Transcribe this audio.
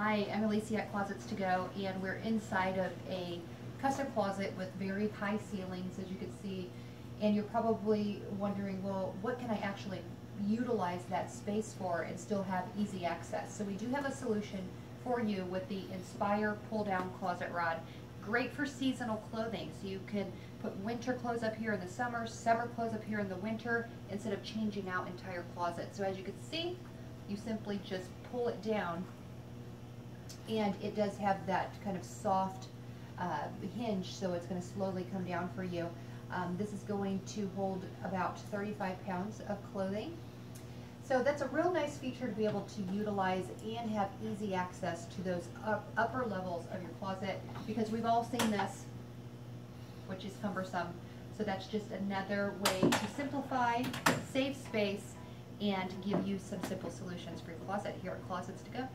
Hi, I'm Alicia at Closets To Go, and we're inside of a custom closet with very high ceilings, as you can see. And you're probably wondering, well, what can I actually utilize that space for and still have easy access? So we do have a solution for you with the Inspire Pull-Down Closet Rod. Great for seasonal clothing, so you can put winter clothes up here in the summer, summer clothes up here in the winter, instead of changing out entire closets. So as you can see, you simply just pull it down, and it does have that kind of soft hinge, so it's going to slowly come down for you. This is going to hold about 35 pounds of clothing. So that's a real nice feature to be able to utilize and have easy access to those upper levels of your closet, because we've all seen this, which is cumbersome. So that's just another way to simplify, save space, and give you some simple solutions for your closet here at Closets To Go.